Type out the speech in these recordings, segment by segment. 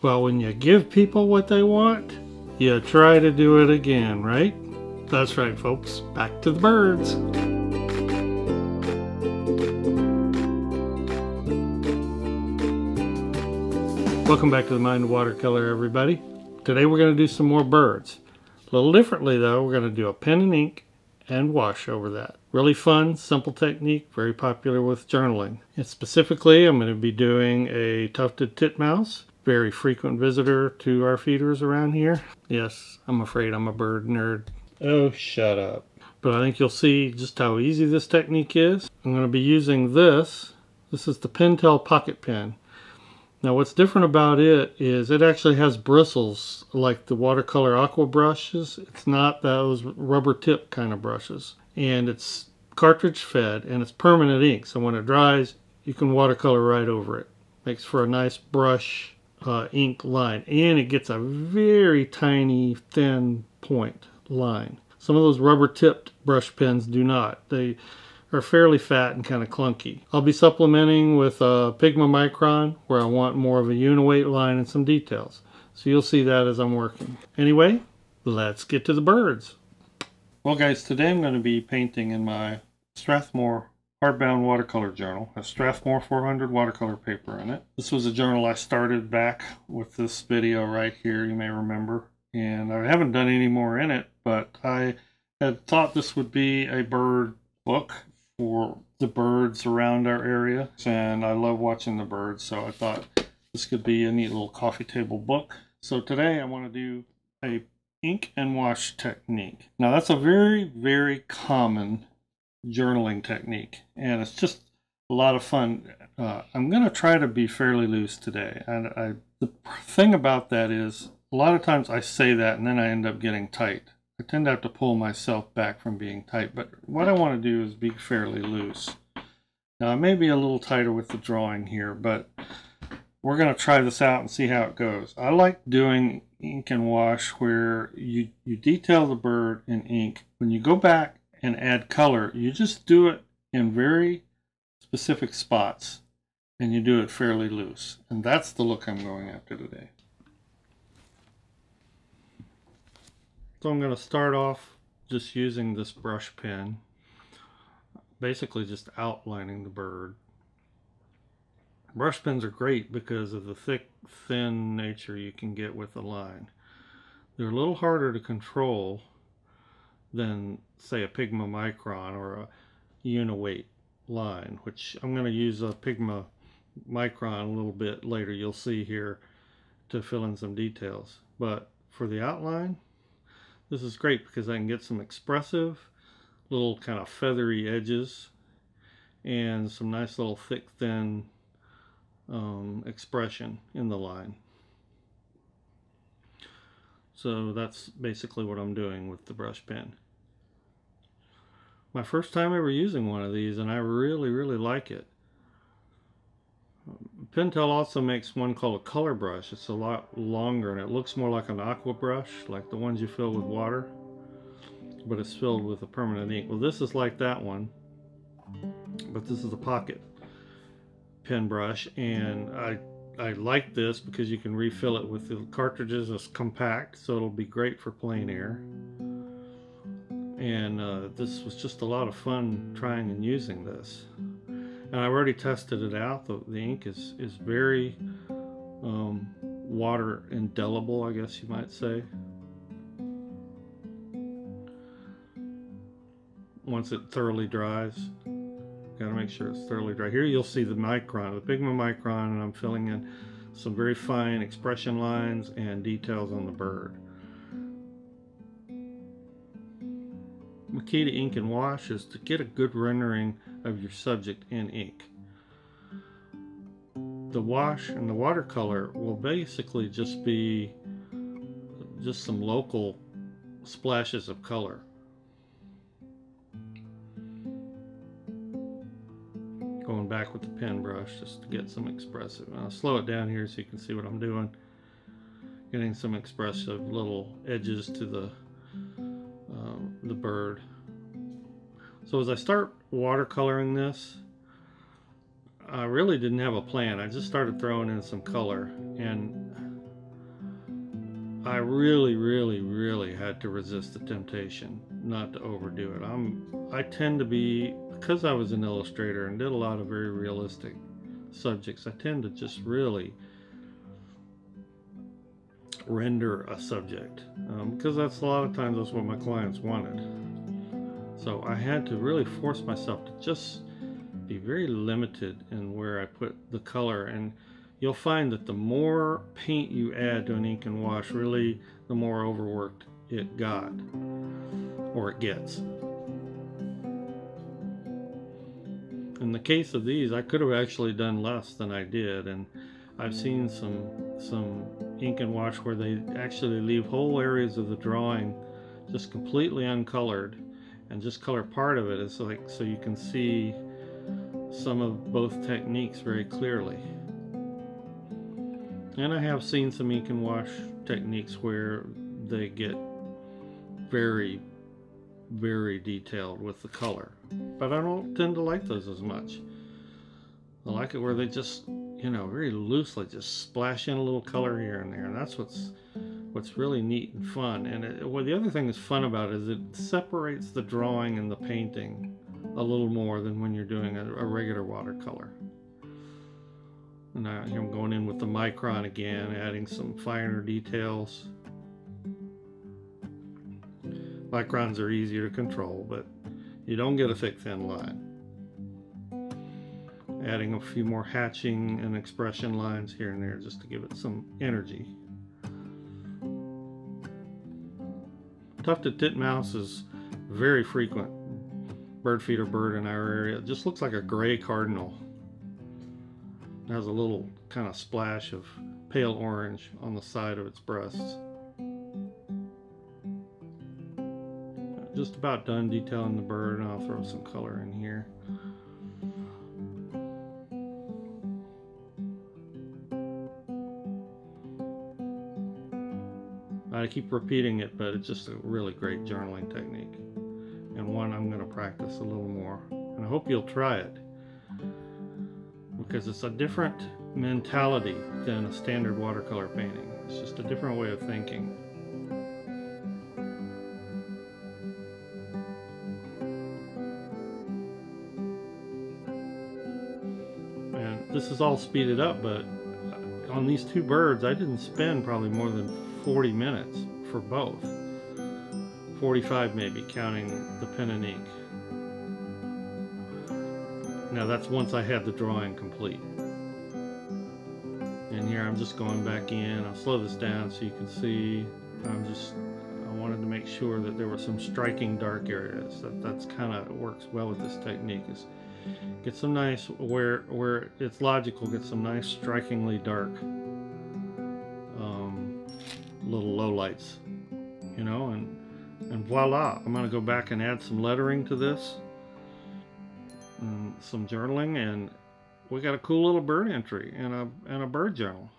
Well, when you give people what they want, you try to do it again, right? That's right, folks. Back to the birds. Welcome back to The Mind of Watercolor, everybody. Today we're going to do some more birds. A little differently, though. We're going to do a pen and ink and wash over that. Really fun, simple technique, very popular with journaling. And specifically, I'm going to be doing a tufted titmouse. Very frequent visitor to our feeders around here. Yes, I'm afraid I'm a bird nerd. Oh, shut up. But I think you'll see just how easy this technique is. I'm going to be using this. This is the Pentel Pocket Pen. Now what's different about it is it actually has bristles like the watercolor aqua brushes. It's not those rubber tip kind of brushes. And it's cartridge fed and it's permanent ink. So when it dries, you can watercolor right over it. Makes for a nice brush ink line. And it gets a very tiny thin point line. Some of those rubber tipped brush pens do not. They are fairly fat and kind of clunky. I'll be supplementing with Pigma Micron where I want more of a uni-weight line and some details. So you'll see that as I'm working. Anyway, let's get to the birds. Well guys, today I'm going to be painting in my Strathmore Hardbound Watercolor Journal. I have Strathmore 400 watercolor paper in it. This was a journal I started back with this video right here, you may remember. And I haven't done any more in it, but I had thought this would be a bird book for the birds around our area, and I love watching the birds, so I thought this could be a neat little coffee table book. So today I want to do a ink and wash technique. Now that's a very, very common journaling technique, and it's just a lot of fun. I'm going to try to be fairly loose today, and the thing about that is a lot of times I say that and then I end up getting tight. I tend to have to pull myself back from being tight, but what I want to do is be fairly loose. Now I may be a little tighter with the drawing here, but we're going to try this out and see how it goes. I like doing ink and wash where you detail the bird in ink. When you go back and add color, you just do it in very specific spots and you do it fairly loose. And that's the look I'm going after today. So I'm going to start off just using this brush pen, basically just outlining the bird. Brush pens are great because of the thick, thin nature you can get with the line. They're a little harder to control than, say, a Pigma Micron or a Uni-weight line, which I'm going to use a Pigma Micron a little bit later, you'll see here, to fill in some details. But for the outline, this is great because I can get some expressive little kind of feathery edges and some nice little thick thin expression in the line. So that's basically what I'm doing with the brush pen. My first time ever using one of these, and I really like it. Pentel also makes one called a color brush. It's a lot longer and it looks more like an aqua brush, like the ones you fill with water, but it's filled with a permanent ink. Well, this is like that one, but this is a pocket pen brush, and I like this because you can refill it with the cartridges. It's compact, so it'll be great for plein air. And this was just a lot of fun trying and using this. And I've already tested it out. The ink is very water indelible, I guess you might say. Once it thoroughly dries, gotta make sure it's thoroughly dry. Here you'll see the Micron, the Pigma Micron, and I'm filling in some very fine expression lines and details on the bird. The key to ink and wash is to get a good rendering of your subject in ink. The wash and the watercolor will basically just be some local splashes of color. Going back with the pen brush just to get some expressive. And I'll slow it down here so you can see what I'm doing. Getting some expressive little edges to the bird. So as I start watercoloring this, I really didn't have a plan. I just started throwing in some color, and I really had to resist the temptation not to overdo it. I tend to be, because I was an illustrator and did a lot of very realistic subjects, I tend to just really render a subject, because that's a lot of times that's what my clients wanted. So I had to really force myself to just be very limited in where I put the color. And you'll find that the more paint you add to an ink and wash, really the more overworked it got, or it gets. In the case of these, I could have actually done less than I did, and I've seen some ink and wash where they actually leave whole areas of the drawing just completely uncolored and just color part of it. It's like, so you can see some of both techniques very clearly. And I have seen some ink and wash techniques where they get very detailed with the color, but I don't tend to like those as much. I like it where they just, you know, very loosely just splash in a little color here and there, and that's what's really neat and fun. And well, the other thing that's fun about it is it separates the drawing and the painting a little more than when you're doing a regular watercolor. And now I'm going in with the Micron again, adding some finer details. Microns are easier to control, but you don't get a thick, thin line. Adding a few more hatching and expression lines here and there just to give it some energy. Tufted titmouse is very frequent bird feeder bird in our area. It just looks like a gray cardinal. It has a little kind of splash of pale orange on the side of its breasts. Just about done detailing the bird, and I'll throw some color in here. I keep repeating it, but it's just a really great journaling technique, and one I'm going to practice a little more, and I hope you'll try it, because it's a different mentality than a standard watercolor painting. It's just a different way of thinking. And this is all speeded up, but on these two birds I didn't spend probably more than 40 minutes for both, 45 maybe, counting the pen and ink. Now that's once I had the drawing complete. And here I'm just going back in. I'll slow this down so you can see. I wanted to make sure that there were some striking dark areas. That's kind of works well with this technique. Is get some nice, where it's logical, get some nice strikingly dark little low lights, you know, and voila. I'm gonna go back and add some lettering to this, and some journaling, and we got a cool little bird entry and a bird journal.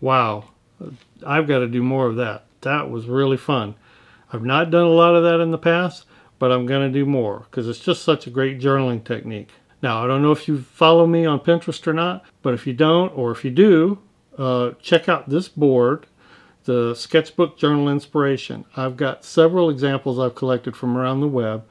Wow, I've got to do more of that. That was really fun. I've not done a lot of that in the past, but I'm gonna do more because it's just such a great journaling technique. Now, I don't know if you follow me on Pinterest or not, but if you don't, or if you do, check out this board, the Sketchbook Journal Inspiration. I've got several examples I've collected from around the web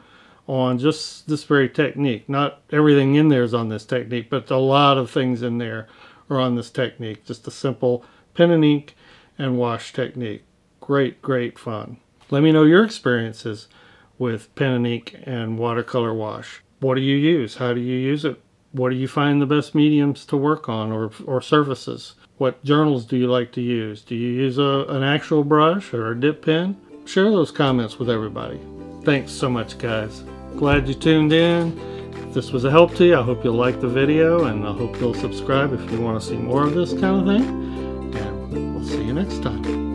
on just this very technique. Not everything in there is on this technique, but a lot of things in there are on this technique. Just a simple pen and ink and wash technique. Great, great fun. Let me know your experiences with pen and ink and watercolor wash. What do you use? How do you use it? What do you find the best mediums to work on, or surfaces? What journals do you like to use? Do you use an actual brush or a dip pen? Share those comments with everybody. Thanks so much, guys. Glad you tuned in. If this was a help to you, I hope you'll like the video, and I hope you'll subscribe if you want to see more of this kind of thing. And we'll see you next time.